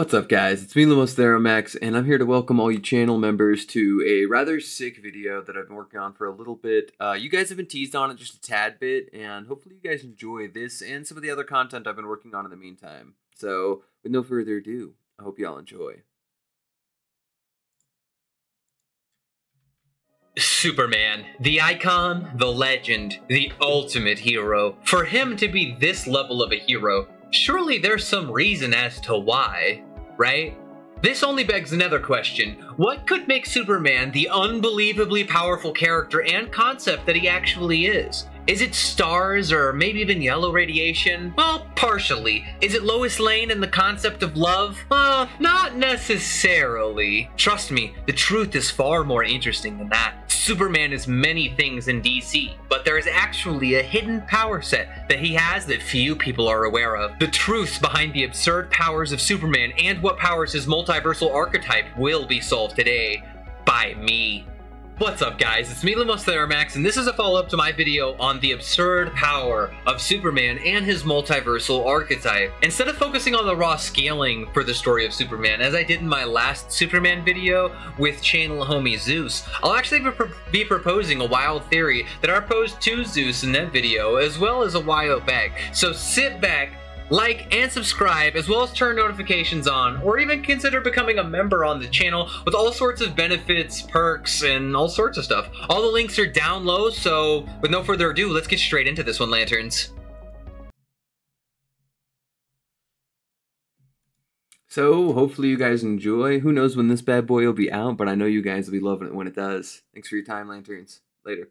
What's up guys, it's me Lumos Theromax, and I'm here to welcome all you channel members to a rather sick video that I've been working on for a little bit. You guys have been teased on it just a tad bit, and hopefully you guys enjoy this and some of the other content I've been working on in the meantime. So, with no further ado, I hope y'all enjoy. Superman, the icon, the legend, the ultimate hero. For him to be this level of a hero, surely there's some reason as to why. Right? This only begs another question. What could make Superman the unbelievably powerful character and concept that he actually is? Is it stars or maybe even yellow radiation? Well, partially. Is it Lois Lane and the concept of love? Not necessarily. Trust me, the truth is far more interesting than that. Superman is many things in DC, but there is actually a hidden power set that he has that few people are aware of. The truths behind the absurd powers of Superman and what powers his multiversal archetype will be solved today by me. What's up guys, it's me Lumos Theromax, and this is a follow-up to my video on the absurd power of Superman and his multiversal archetype. Instead of focusing on the raw scaling for the story of Superman, as I did in my last Superman video with channel homie Zeus, I'll actually be proposing a wild theory that I proposed to Zeus in that video, as well as a while back. So sit back, like and subscribe, as well as turn notifications on, or even consider becoming a member on the channel with all sorts of benefits, perks, and all sorts of stuff. All the links are down low, so with no further ado, let's get straight into this one, Lanterns. So hopefully you guys enjoy. Who knows when this bad boy will be out, but I know you guys will be loving it when it does. Thanks for your time, Lanterns. Later.